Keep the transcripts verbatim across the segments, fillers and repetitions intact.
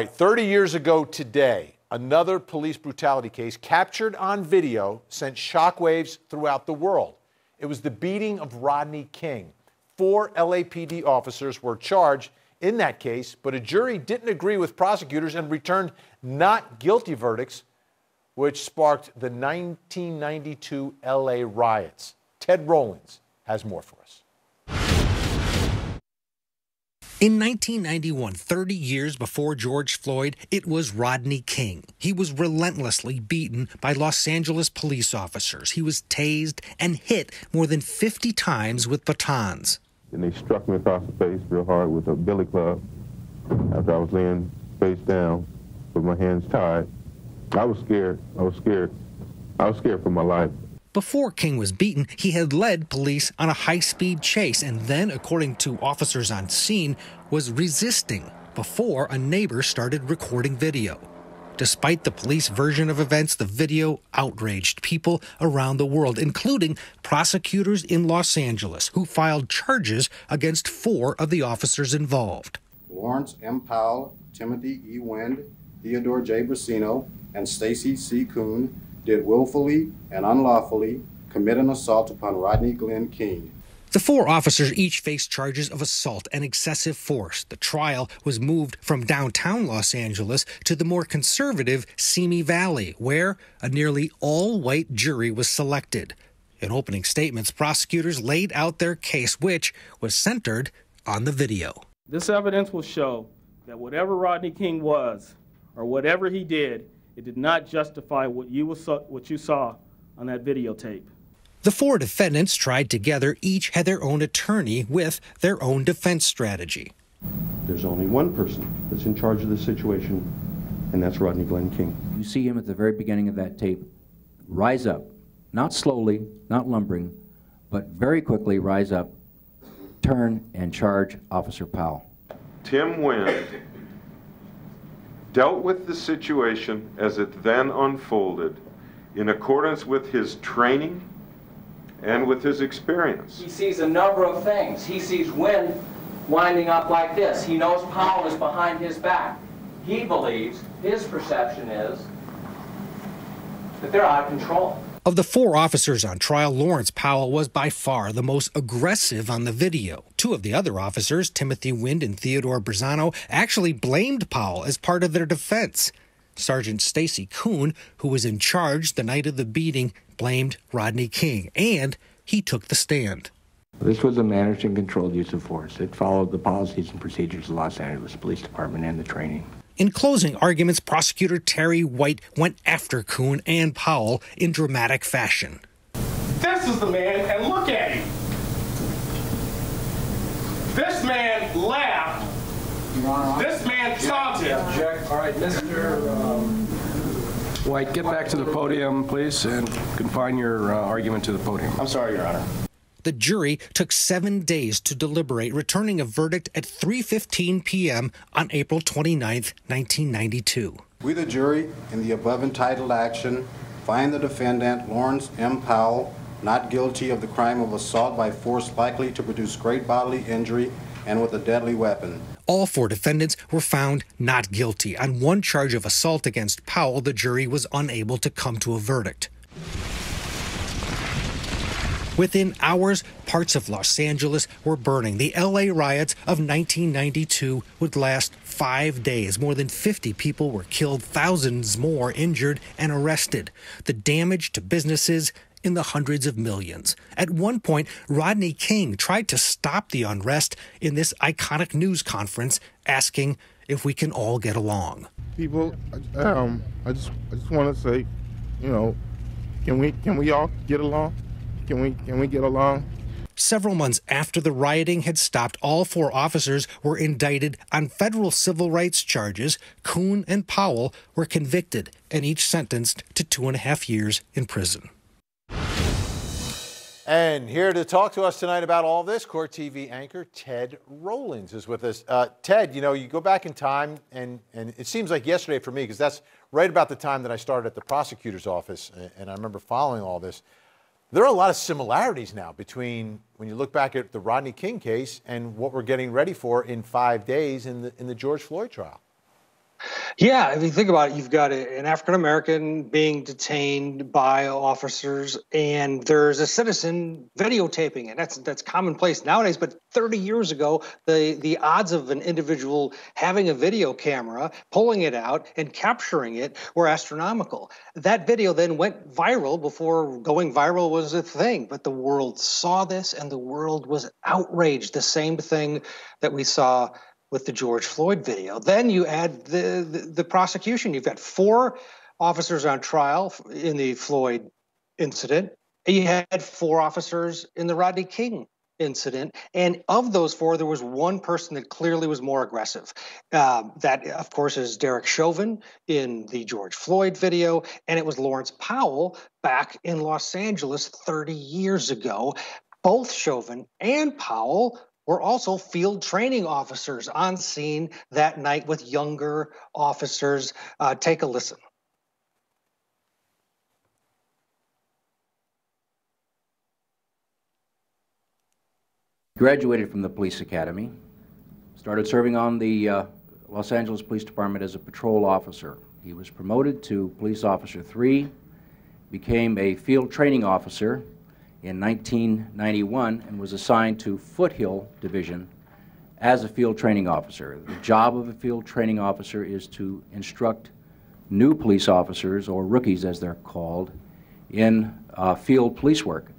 thirty years ago today, another police brutality case captured on video sent shockwaves throughout the world. It was the beating of Rodney King. Four L A P D officers were charged in that case, but a jury didn't agree with prosecutors and returned not guilty verdicts, which sparked the nineteen ninety-two L A riots. Ted Rowlands has more for us. In nineteen ninety-one, thirty years before George Floyd, it was Rodney King. He was relentlessly beaten by Los Angeles police officers. He was tased and hit more than fifty times with batons. And they struck me across the face real hard with a billy club after I was laying face down with my hands tied. I was scared. I was scared. I was scared for my life. Before King was beaten, he had led police on a high-speed chase and then, according to officers on scene, was resisting before a neighbor started recording video. Despite the police version of events, the video outraged people around the world, including prosecutors in Los Angeles, who filed charges against four of the officers involved. Lawrence M. Powell, Timothy E. Wind, Theodore J. Briseno, and Stacey C. Koon did willfully and unlawfully commit an assault upon Rodney Glenn King. The four officers each faced charges of assault and excessive force. The trial was moved from downtown Los Angeles to the more conservative Simi Valley, where a nearly all-white jury was selected. In opening statements, prosecutors laid out their case, which was centered on the video. This evidence will show that whatever Rodney King was, or whatever he did, it did not justify what you, was, what you saw on that videotape. The four defendants tried together each had their own attorney with their own defense strategy. There's only one person that's in charge of the situation, and that's Rodney Glenn King. You see him at the very beginning of that tape rise up, not slowly, not lumbering, but very quickly rise up, turn, and charge Officer Powell. Tim Wind dealt with the situation as it then unfolded in accordance with his training and with his experience. He sees a number of things. He sees Wind winding up like this. He knows Powell is behind his back. He believes, his perception is, that they're out of control. Of the four officers on trial, Lawrence Powell was by far the most aggressive on the video. Two of the other officers, Timothy Wind and Theodore Briseno, actually blamed Powell as part of their defense. Sergeant Stacey Koon, who was in charge the night of the beating, blamed Rodney King, and he took the stand. This was a managed and controlled use of force. It followed the policies and procedures of the Los Angeles Police Department and the training. In closing arguments, Prosecutor Terry White went after Koon and Powell in dramatic fashion. This is the man, and look at him. This man laughed. Your Honor, this man taunted. Jack, all right, Mister Um, White, get back to the podium, please, and confine your uh, argument to the podium. I'm sorry, Your Honor. The jury took seven days to deliberate, returning a verdict at three fifteen p m on April twenty-ninth, nineteen ninety-two. We, the jury, in the above entitled action, find the defendant, Lawrence M. Powell, not guilty of the crime of assault by force likely to produce great bodily injury and with a deadly weapon. All four defendants were found not guilty. On one charge of assault against Powell, the jury was unable to come to a verdict. Within hours, parts of Los Angeles were burning. The L A riots of nineteen ninety-two would last five days. More than fifty people were killed, thousands more injured and arrested. The damage to businesses in the hundreds of millions. At one point, Rodney King tried to stop the unrest in this iconic news conference, asking if we can all get along. People, um, I just, I just want to say, you know, can we, can we all get along? Can we, can we get along? Several months after the rioting had stopped, all four officers were indicted on federal civil rights charges. Koon and Powell were convicted and each sentenced to two and a half years in prison. And here to talk to us tonight about all this, Court T V anchor Ted Rowlands is with us. Uh, Ted, you know, you go back in time, and, and it seems like yesterday for me, because that's right about the time that I started at the prosecutor's office, and I remember following all this. There are a lot of similarities now between when you look back at the Rodney King case and what we're getting ready for in five days in the, in the George Floyd trial. Yeah, if you think about it, you've got a, an African-American being detained by officers, and there's a citizen videotaping it. That's that's commonplace nowadays, but thirty years ago, the, the odds of an individual having a video camera, pulling it out, and capturing it were astronomical. That video then went viral before going viral was a thing, but the world saw this, and the world was outraged. The same thing that we saw with the George Floyd video. Then you add the, the, the prosecution. You've got four officers on trial in the Floyd incident. You had four officers in the Rodney King incident. And of those four, there was one person that clearly was more aggressive. Uh, that, of course, is Derek Chauvin in the George Floyd video. And it was Lawrence Powell back in Los Angeles thirty years ago. Both Chauvin and Powell were also field training officers on scene that night with younger officers. Uh, take a listen. Graduated from the police academy, started serving on the uh, Los Angeles Police Department as a patrol officer. He was promoted to police officer three, became a field training officer in nineteen ninety-one, and was assigned to Foothill Division as a field training officer. The job of a field training officer is to instruct new police officers, or rookies as they're called, in uh, field police work.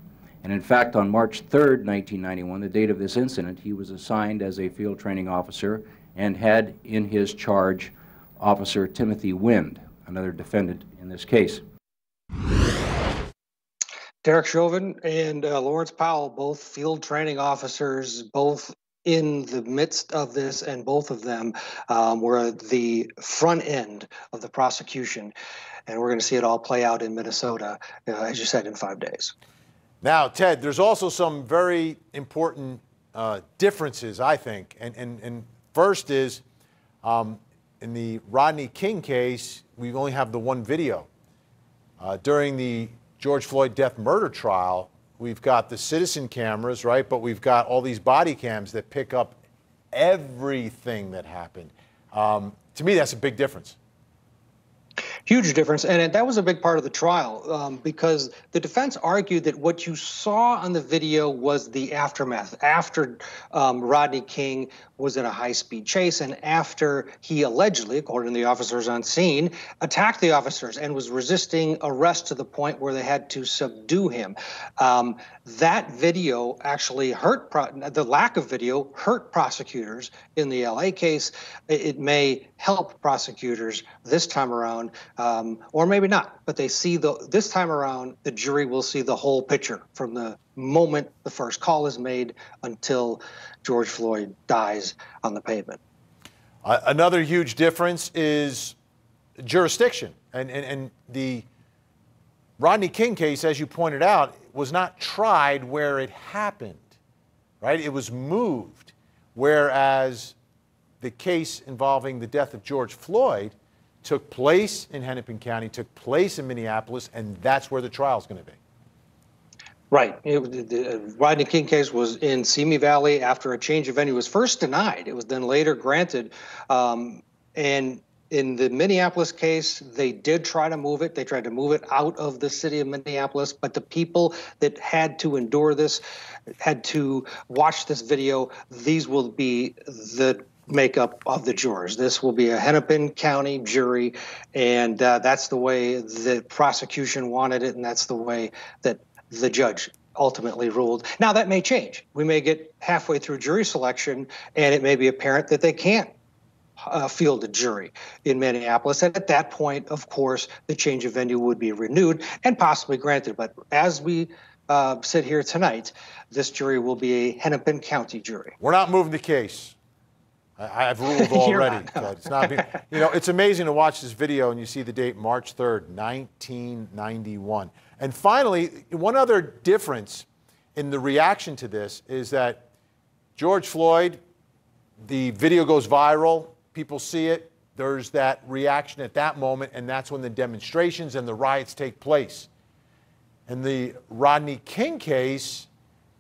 And in fact, on March third, nineteen ninety-one, the date of this incident, he was assigned as a field training officer and had in his charge Officer Timothy Wind, another defendant in this case. Derek Chauvin and uh, Lawrence Powell, both field training officers, both in the midst of this, and both of them um, were at the front end of the prosecution. And we're going to see it all play out in Minnesota, uh, as you said, in five days. Now, Ted, there's also some very important uh, differences, I think. And, and, and first is, um, in the Rodney King case, we only have the one video. Uh, during the George Floyd death murder trial, we've got the citizen cameras, right? But we've got all these body cams that pick up everything that happened. Um, to me, that's a big difference. Huge difference, and that was a big part of the trial, um, because the defense argued that what you saw on the video was the aftermath, after um, Rodney King was in a high-speed chase and after he allegedly, according to the officers on scene, attacked the officers and was resisting arrest to the point where they had to subdue him. Um, that video actually hurt, pro the lack of video hurt prosecutors in the L A case. It may help prosecutors this time around. Um, or maybe not, but they see the, this time around, the jury will see the whole picture from the moment the first call is made until George Floyd dies on the pavement. Uh, another huge difference is jurisdiction. And, and, and the Rodney King case, as you pointed out, was not tried where it happened, right? It was moved, whereas the case involving the death of George Floyd took place in Hennepin County, took place in Minneapolis, and that's where the trial's going to be. Right. It, the Rodney King case was in Simi Valley after a change of venue was first denied. It was then later granted. Um, and in the Minneapolis case, they did try to move it. They tried to move it out of the city of Minneapolis, but the people that had to endure this, had to watch this video, these will be the makeup of the jurors. This will be a Hennepin County jury, and uh, that's the way the prosecution wanted it, and that's the way that the judge ultimately ruled. Now, that may change. We may get halfway through jury selection, and it may be apparent that they can't uh, field a jury in Minneapolis, and at that point, of course, the change of venue would be renewed and possibly granted. But as we uh, sit here tonight, this jury will be a Hennepin County jury. We're not moving the case. I've ruled already. Not. It's not, you know, it's amazing to watch this video and you see the date March third, nineteen ninety-one. And finally, one other difference in the reaction to this is that George Floyd, the video goes viral, people see it, there's that reaction at that moment, and that's when the demonstrations and the riots take place. In the Rodney King case,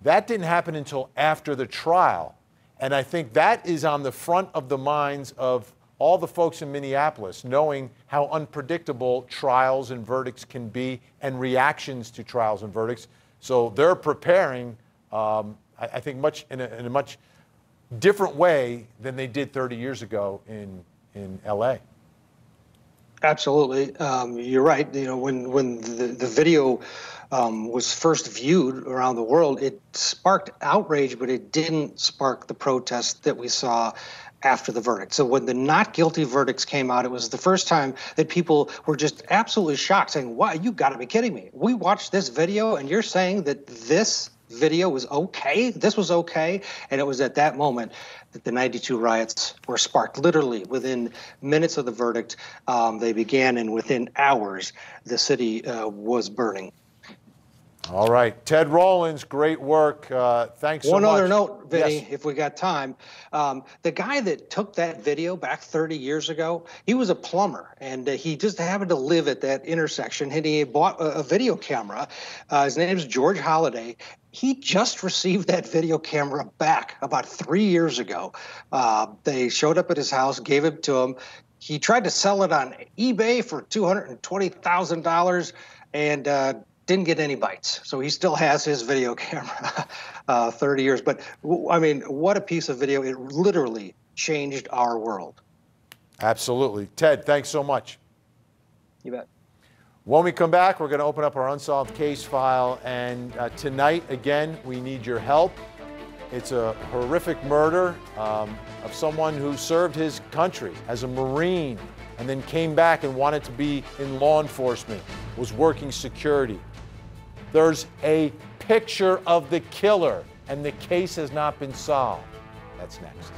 that didn't happen until after the trial. And I think that is on the front of the minds of all the folks in Minneapolis, knowing how unpredictable trials and verdicts can be and reactions to trials and verdicts. So they're preparing, um, I, I think, much in a, in a much different way than they did thirty years ago in, in L A. Absolutely. Um, you're right. You know, when, when the, the video um, was first viewed around the world, it sparked outrage, but it didn't spark the protest that we saw after the verdict. So when the not guilty verdicts came out, it was the first time that people were just absolutely shocked, saying, "Wow, you got to be kidding me. We watched this video and you're saying that this video was okay? This was okay?" And it was at that moment that the ninety-two riots were sparked. Literally within minutes of the verdict, um, they began, and within hours, the city uh, was burning. All right. Ted Rowlands, great work. Uh, thanks so much. One other note, Vinny, yes, if we got time. Um, the guy that took that video back thirty years ago, he was a plumber, and uh, he just happened to live at that intersection, and he bought a, a video camera. Uh, his name's George Holliday. He just received that video camera back about three years ago. Uh, they showed up at his house, gave it to him. He tried to sell it on eBay for two hundred twenty thousand dollars, and uh, didn't get any bites. So he still has his video camera uh, thirty years. But, I mean, what a piece of video. It literally changed our world. Absolutely. Ted, thanks so much. You bet. When we come back, we're going to open up our unsolved case file. And uh, tonight, again, we need your help. It's a horrific murder um, of someone who served his country as a Marine and then came back and wanted to be in law enforcement, was working security. There's a picture of the killer, and the case has not been solved. That's next.